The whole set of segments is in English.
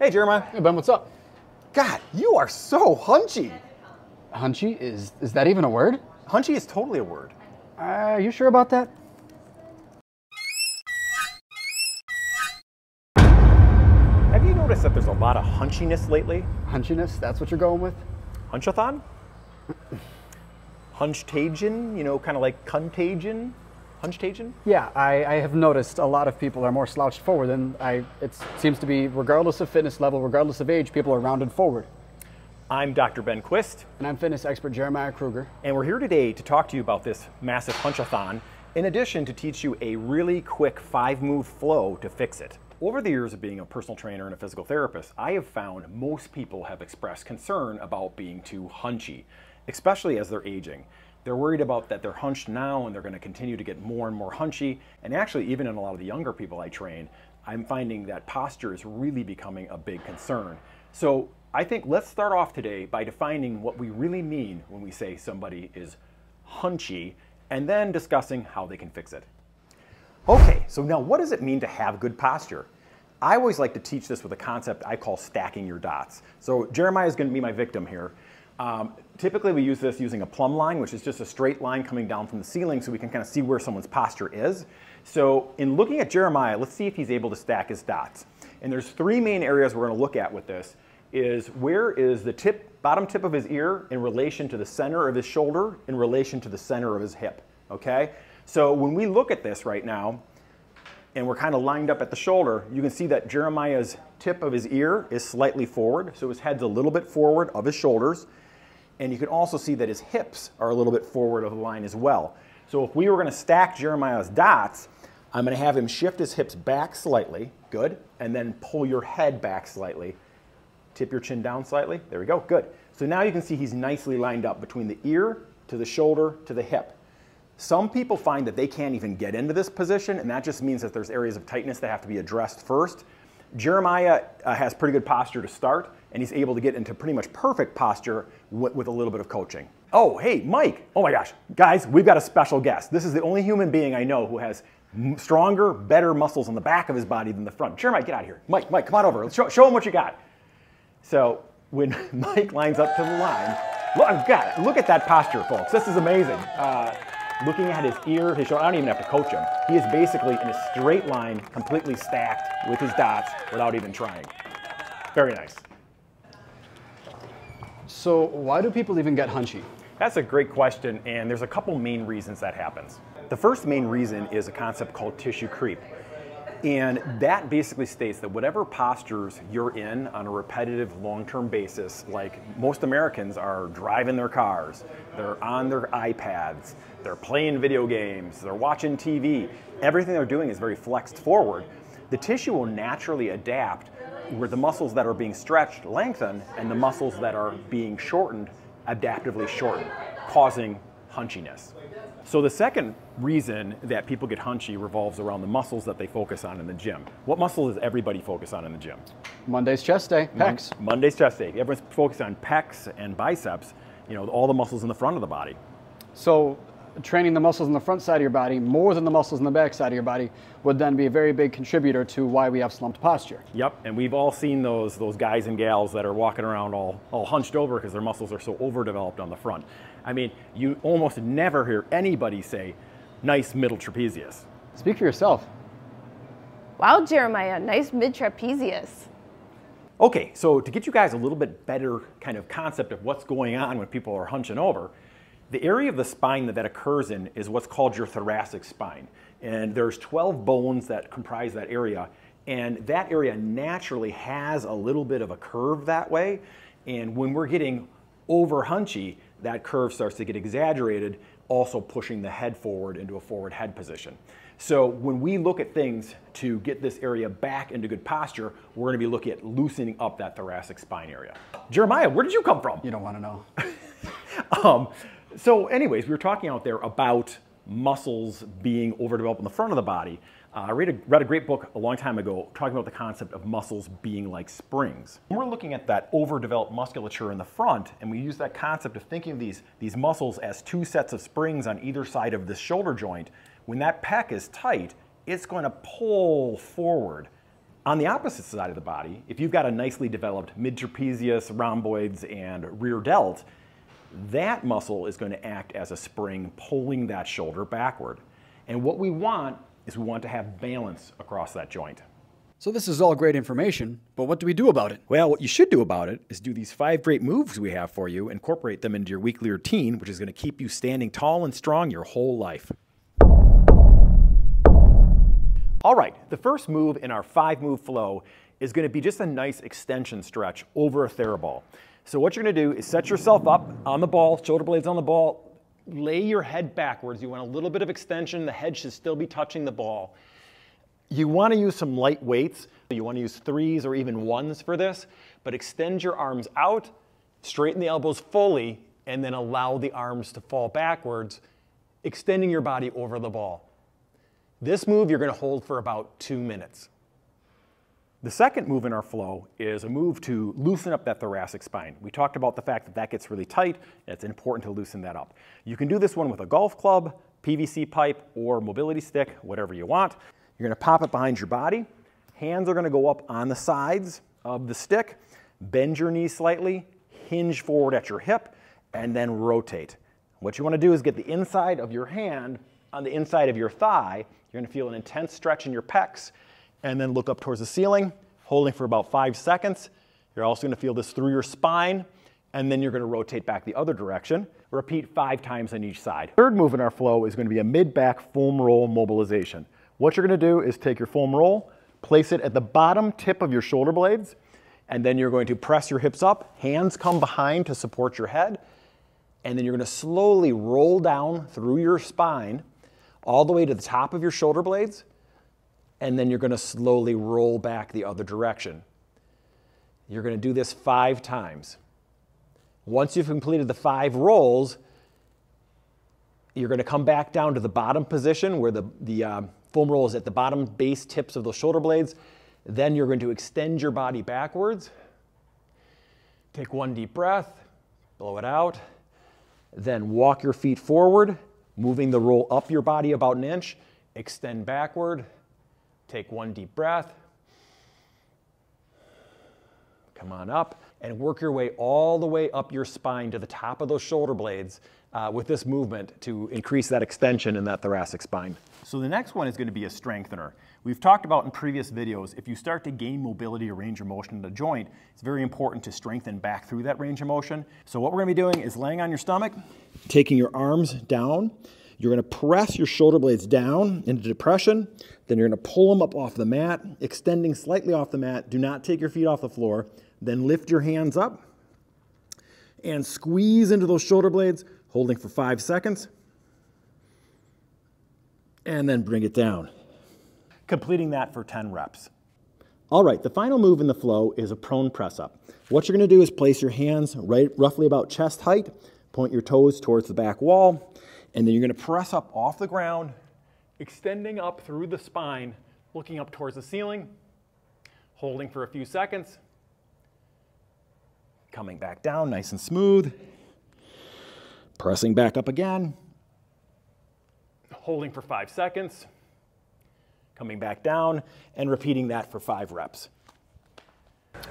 Hey, Jeremiah. Hey, Ben, what's up? God, you are so hunchy. Hunchy? Is that even a word? Hunchy is totally a word. Are you sure about that? Have you noticed that there's a lot of hunchiness lately? Hunchiness? That's what you're going with? Hunchathon? Hunchtagion? You know, kind of like cuntagion? Hunchtagion? Yeah, I have noticed a lot of people are more slouched forward, and it seems to be, regardless of fitness level, regardless of age, people are rounded forward. I'm Dr. Ben Quist. And I'm fitness expert Jeremiah Kruger. And we're here today to talk to you about this massive hunchathon, in addition to teach you a really quick 5-move flow to fix it. Over the years of being a personal trainer and a physical therapist, I have found most people have expressed concern about being too hunchy, especially as they're aging. They're worried about that they're hunched now and they're going to continue to get more and more hunchy. And actually, even in a lot of the younger people I train, I'm finding that posture is really becoming a big concern. So I think let's start off today by defining what we really mean when we say somebody is hunchy and then discussing how they can fix it. Okay, so now what does it mean to have good posture? I always like to teach this with a concept I call stacking your dots. So Jeremiah is going to be my victim here. Typically we use this using a plumb line, which is just a straight line coming down from the ceiling so we can kind of see where someone's posture is. So in looking at Jeremiah, let's see if he's able to stack his dots. And there's three main areas we're going to look at with this, is where is the bottom tip of his ear in relation to the center of his shoulder, in relation to the center of his hip, okay? So when we look at this right now, and we're kind of lined up at the shoulder, you can see that Jeremiah's tip of his ear is slightly forward, so his head's a little bit forward of his shoulders. And you can also see that his hips are a little bit forward of the line as well. So if we were going to stack Jeremiah's dots, I'm going to have him shift his hips back slightly, good, and then pull your head back slightly, tip your chin down slightly, there we go, good. So now you can see he's nicely lined up between the ear to the shoulder to the hip. Some people find that they can't even get into this position, and that just means that there's areas of tightness that have to be addressed first. Jeremiah has pretty good posture to start, and he's able to get into pretty much perfect posture with a little bit of coaching. Oh, hey, Mike. Oh my gosh. Guys, we've got a special guest. This is the only human being I know who has stronger, better muscles on the back of his body than the front. Jeremiah, get out of here. Mike, come on over. Let's show him what you got. So when Mike lines up to the line, look at that posture, folks. This is amazing. Looking at his ear, his shoulder, I don't even have to coach him. He is basically in a straight line, completely stacked with his dots without even trying. Very nice. So why do people even get hunchy? That's a great question, and there's a couple main reasons that happens. The first main reason is a concept called tissue creep. And that basically states that whatever postures you're in on a repetitive long-term basis, like most Americans are driving their cars, they're on their iPads, they're playing video games, they're watching TV, everything they're doing is very flexed forward, the tissue will naturally adapt where the muscles that are being stretched lengthen and the muscles that are being shortened adaptively shorten, causing hunchiness. So the second reason that people get hunchy revolves around the muscles that they focus on in the gym. What muscle does everybody focus on in the gym? Monday's chest day, pecs. Monday's chest day. Everyone's focused on pecs and biceps, you know, all the muscles in the front of the body. So training the muscles in the front side of your body more than the muscles in the back side of your body would then be a very big contributor to why we have slumped posture. Yep, and we've all seen those guys and gals that are walking around all hunched over because their muscles are so overdeveloped on the front. I mean, you almost never hear anybody say, nice middle trapezius. Speak for yourself. Wow, Jeremiah, nice mid-trapezius. Okay, so to get you guys a little bit better kind of concept of what's going on when people are hunching over, the area of the spine that occurs in is what's called your thoracic spine. And there's 12 bones that comprise that area. And that area naturally has a little bit of a curve that way. And when we're getting over hunchy, that curve starts to get exaggerated, also pushing the head forward into a forward head position. So when we look at things to get this area back into good posture, we're going to be looking at loosening up that thoracic spine area. Jeremiah, where did you come from? You don't want to know. So anyways, we were talking out there about muscles being overdeveloped in the front of the body. I read a great book a long time ago talking about the concept of muscles being like springs. When we're looking at that overdeveloped musculature in the front, and we use that concept of thinking of these muscles as two sets of springs on either side of this shoulder joint, when that pec is tight, it's going to pull forward On the opposite side of the body, if you've got a nicely developed mid-trapezius, rhomboids, and rear delt, that muscle is going to act as a spring pulling that shoulder backward. And what we want is we want to have balance across that joint. So this is all great information, but what do we do about it? Well, what you should do about it is do these 5 great moves we have for you, incorporate them into your weekly routine, which is going to keep you standing tall and strong your whole life. All right, the first move in our 5-move flow is going to be just a nice extension stretch over a TheraBall. So what you're going to do is set yourself up on the ball, shoulder blades on the ball, lay your head backwards. You want a little bit of extension. The head should still be touching the ball. You want to use some light weights. You want to use 3s or even 1s for this, but extend your arms out, straighten the elbows fully, and then allow the arms to fall backwards, extending your body over the ball. This move you're going to hold for about 2 minutes. The second move in our flow is a move to loosen up that thoracic spine. We talked about the fact that that gets really tight, and it's important to loosen that up. You can do this one with a golf club, PVC pipe, or mobility stick, whatever you want. You're going to pop it behind your body. Hands are going to go up on the sides of the stick. Bend your knees slightly, hinge forward at your hip, and then rotate. What you want to do is get the inside of your hand on the inside of your thigh. You're going to feel an intense stretch in your pecs. And then look up towards the ceiling, holding for about 5 seconds. You're also going to feel this through your spine, and then you're going to rotate back the other direction. Repeat 5 times on each side. Third move in our flow is going to be a mid-back foam roll mobilization. What you're going to do is take your foam roll, place it at the bottom tip of your shoulder blades, and then you're going to press your hips up, hands come behind to support your head, and then you're going to slowly roll down through your spine all the way to the top of your shoulder blades, and then you're going to slowly roll back the other direction. You're going to do this 5 times. Once you've completed the 5 rolls, you're going to come back down to the bottom position where the foam roll is at the bottom base tips of those shoulder blades. Then you're going to extend your body backwards. Take 1 deep breath, blow it out, then walk your feet forward, moving the roll up your body about 1 inch, extend backward. Take 1 deep breath, come on up, and work your way all the way up your spine to the top of those shoulder blades with this movement to increase that extension in that thoracic spine. So the next one is going to be a strengthener. We've talked about in previous videos, if you start to gain mobility or range of motion in the joint, it's very important to strengthen back through that range of motion. So what we're going to be doing is laying on your stomach, taking your arms down. You're going to press your shoulder blades down into depression, then you're going to pull them up off the mat, extending slightly off the mat. Do not take your feet off the floor. Then lift your hands up and squeeze into those shoulder blades, holding for 5 seconds, and then bring it down. Completing that for 10 reps. All right, the final move in the flow is a prone press up. What you're going to do is place your hands roughly about chest height, point your toes towards the back wall, and then you're going to press up off the ground, extending up through the spine, looking up towards the ceiling, holding for a few seconds, coming back down nice and smooth, pressing back up again, holding for 5 seconds, coming back down, and repeating that for 5 reps.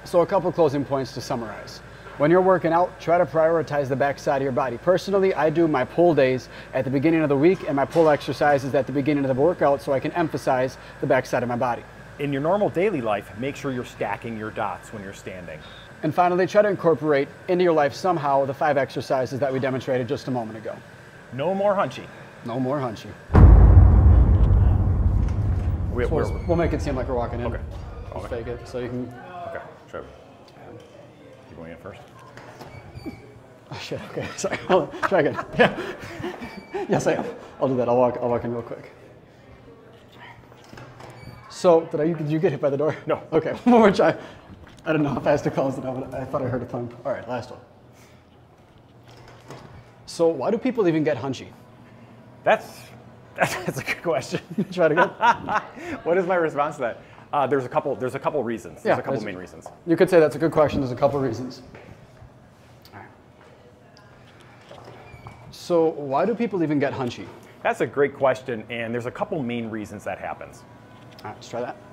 So a couple closing points to summarize. When you're working out, try to prioritize the back side of your body. Personally, I do my pull days at the beginning of the week and my pull exercises at the beginning of the workout so I can emphasize the back side of my body. In your normal daily life, make sure you're stacking your dots when you're standing. And finally, try to incorporate into your life somehow the 5 exercises that we demonstrated just a moment ago. No more hunchy. No more hunchy. We'll make it seem like we're walking in. Okay. We'll fake it so you can... Okay, sure. Going in first? Oh shit, okay, sorry, try again. Yeah. Yes, I am. I'll do that, I'll walk in real quick. So, did you get hit by the door? No. Okay, one more try. I don't know if I have to close it out, but I thought I heard a thump. All right, last one. So, why do people even get hunchy? That's a good question. Try it again. What is my response to that? There's a couple reasons. There's a couple main reasons. You could say that's a good question. There's a couple reasons. All right. So why do people even get hunchy? That's a great question, and there's a couple main reasons that happens. All right, let's try that.